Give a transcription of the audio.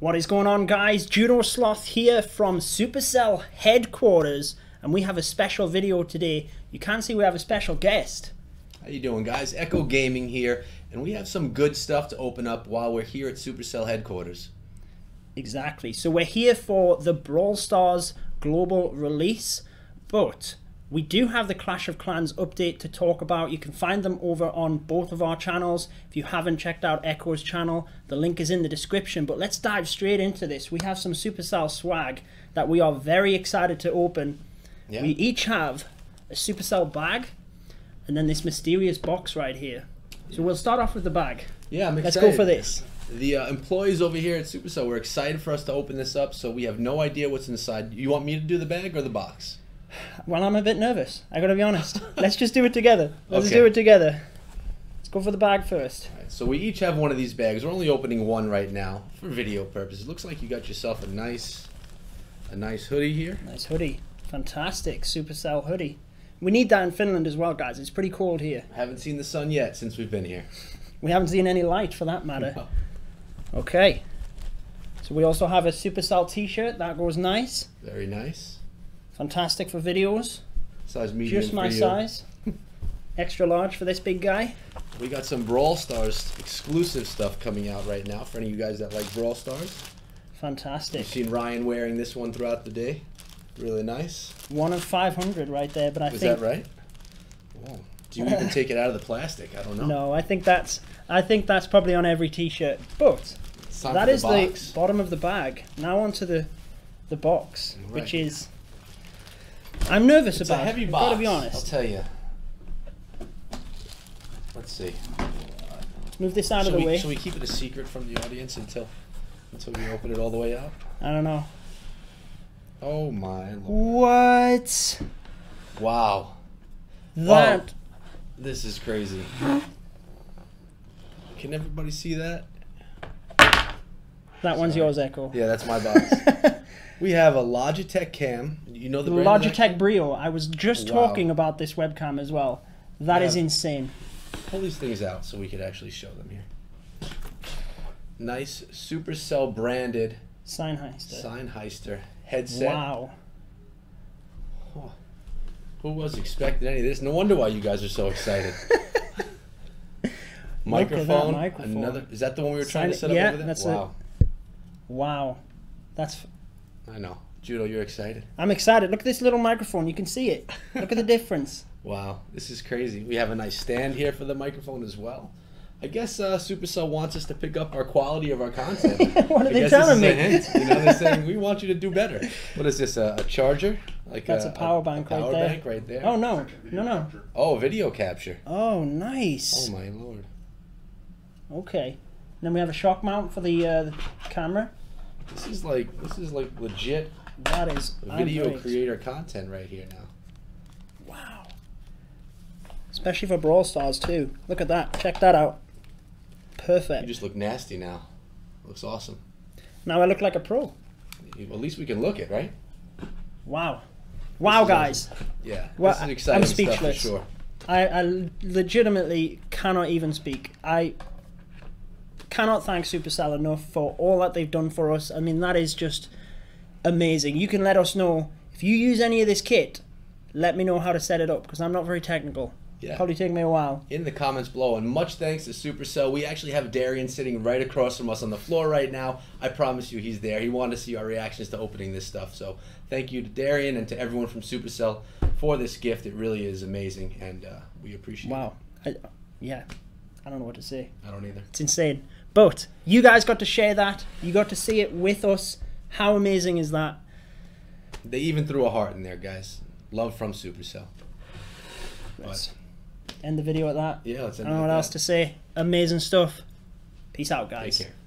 What is going on, guys? Judo Sloth here from Supercell headquarters, and we have a special video today. You can see we have a special guest. How you doing, guys? Echo Gaming here, and we have some good stuff to open up while we're here at Supercell headquarters. Exactly. So we're here for the Brawl Stars global release, but we do have the Clash of Clans update to talk about. You can find them over on both of our channels. If you haven't checked out Echo's channel, the link is in the description. But let's dive straight into this. We have some Supercell swag that we are very excited to open. Yeah. We each have a Supercell bag and then this mysterious box right here. So we'll start off with the bag. Yeah, I'm excited. Let's go for this. The employees over here at Supercell were excited for us to open this up, so we have no idea what's inside. You want me to do the bag or the box? Well, I'm a bit nervous, I gotta be honest. Let's just do it together. Let's go for the bag first. All right, so we each have one of these bags. We're only opening one right now for video purposes. Looks like you got yourself a nice hoodie here. Nice hoodie. Fantastic Supercell hoodie. We need that in Finland as well, guys. It's pretty cold here. I haven't seen the sun yet since we've been here. We haven't seen any light for that matter. No. Okay. So we also have a Supercell t-shirt. That goes nice. Very nice. Fantastic for videos. Size medium. Just my size. Extra large for this big guy. We got some Brawl Stars exclusive stuff coming out right now for any of you guys that like Brawl Stars. Fantastic. You've seen Ryan wearing this one throughout the day. Really nice. One of 500 right there, but I think... Is that right? Oh. Do you even take it out of the plastic? I don't know. No, I think that's probably on every t-shirt. But that is the bottom of the bag. Now onto the box, right, which is... I'm nervous about it. It's a heavy box, I've got to be honest. I'll tell you. Let's see. Move this out of the way. Should we keep it a secret from the audience until we open it all the way up? I don't know. Oh my Lord. What? Wow. That. Oh, this is crazy. Can everybody see that? That one's yours, Echo. Yeah, that's my box. We have a Logitech cam. You know the brand Logitech Brio. I was just talking about this webcam as well. That is insane. Pull these things out so we could actually show them here. Nice Supercell branded Seinheister headset. Wow. Oh, who was expecting any of this? No wonder why you guys are so excited. Microphone. Another. Is that the one we were trying to set up over there? That's it. Wow. That's. I know. Judo, you're excited. I'm excited. Look at this little microphone. You can see it. Look at the difference. Wow. This is crazy. We have a nice stand here for the microphone as well. I guess Supercell wants us to pick up our quality of our content. What are they telling me? You know, they're saying, we want you to do better. What is this, a charger? Like that's a power bank right there. Power bank right there. Oh, no. No, no. Oh, video capture. Oh, nice. Oh, my Lord. Okay. And then we have a shock mount for the camera. This is like legit. That is video creator content right here now. Wow. Especially for Brawl Stars too. Look at that. Check that out. Perfect. You just look nasty now. Looks awesome. Now I look like a pro. Well, at least we can look it, right? Wow. Wow, guys. Awesome. Yeah. Well, this is exciting. I'm speechless. Stuff for sure. I legitimately cannot even speak. I cannot thank Supercell enough for all that they've done for us. I mean, that is just amazing. You can let us know if you use any of this kit. Let me know how to set it up because I'm not very technical. Yeah. Probably take me a while. In the comments below, and much thanks to Supercell. We actually have Darian sitting right across from us on the floor right now. I promise you he's there. He wanted to see our reactions to opening this stuff. So thank you to Darian and to everyone from Supercell for this gift. It really is amazing, and we appreciate it. Wow. Yeah. I don't know what to say. I don't either. It's insane. But you guys got to share that. You got to see it with us. How amazing is that? They even threw a heart in there, guys. Love from Supercell. Let's end the video at that. Yeah, let's end it at that. I don't know what else to say. Amazing stuff. Peace out, guys. Take care.